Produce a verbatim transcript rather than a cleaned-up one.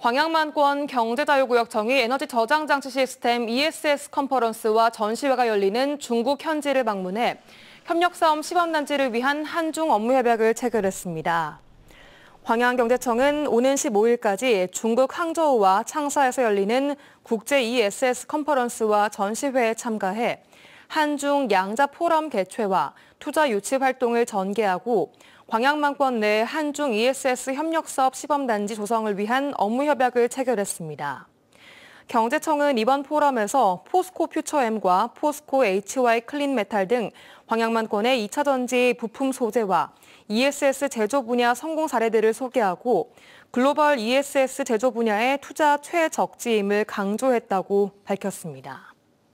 광양만권 경제자유구역청이 에너지 저장장치 시스템 이에스에스 컨퍼런스와 전시회가 열리는 중국 현지를 방문해 협력사업 시범단지를 위한 한중 업무협약을 체결했습니다. 광양경제청은 오는 십오일까지 중국 항저우와 창사에서 열리는 국제 이에스에스 컨퍼런스와 전시회에 참가해 한중 양자 포럼 개최와 투자 유치 활동을 전개하고 광양만권 내 한중 이에스에스 협력사업 시범단지 조성을 위한 업무협약을 체결했습니다. 경제청은 이번 포럼에서 포스코 퓨처엠과 포스코에이치와이클린메탈 등 광양만권의 이차전지 부품 소재와 이에스에스 제조 분야 성공 사례들을 소개하고 글로벌 이에스에스 제조 분야의 투자 최적지임을 강조했다고 밝혔습니다.